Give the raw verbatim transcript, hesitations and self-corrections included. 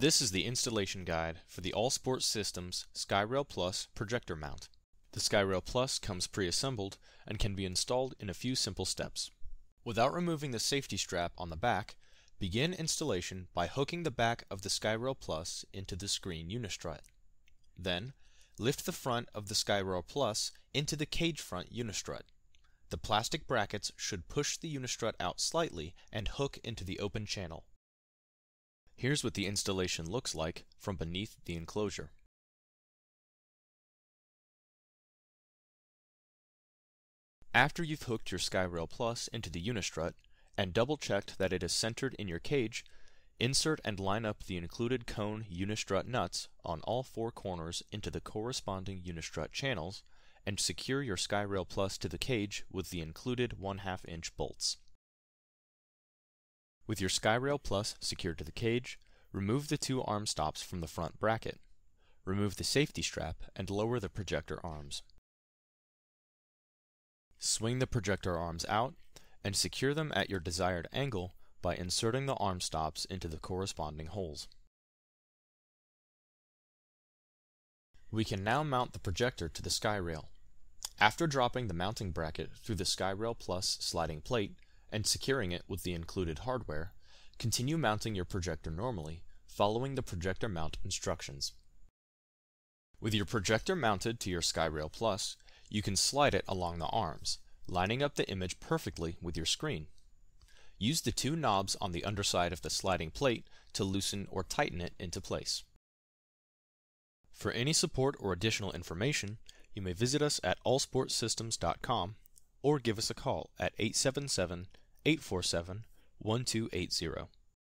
This is the installation guide for the All Sports Systems Skyrail Plus projector mount. The Skyrail Plus comes pre-assembled and can be installed in a few simple steps. Without removing the safety strap on the back, begin installation by hooking the back of the Skyrail Plus into the screen Unistrut. Then, lift the front of the Skyrail Plus into the cage front Unistrut. The plastic brackets should push the Unistrut out slightly and hook into the open channel. Here's what the installation looks like from beneath the enclosure. After you've hooked your Skyrail Plus into the Unistrut and double-checked that it is centered in your cage, insert and line up the included cone Unistrut nuts on all four corners into the corresponding Unistrut channels and secure your Skyrail Plus to the cage with the included one half inch bolts. With your Skyrail Plus secured to the cage, remove the two arm stops from the front bracket. Remove the safety strap and lower the projector arms. Swing the projector arms out and secure them at your desired angle by inserting the arm stops into the corresponding holes. We can now mount the projector to the Skyrail. After dropping the mounting bracket through the Skyrail Plus sliding plate, and securing it with the included hardware, continue mounting your projector normally, following the projector mount instructions. With your projector mounted to your Skyrail Plus, you can slide it along the arms, lining up the image perfectly with your screen. Use the two knobs on the underside of the sliding plate to loosen or tighten it into place. For any support or additional information, you may visit us at all sports systems dot com or give us a call at eight seven seven, eight four seven, one two eight zero.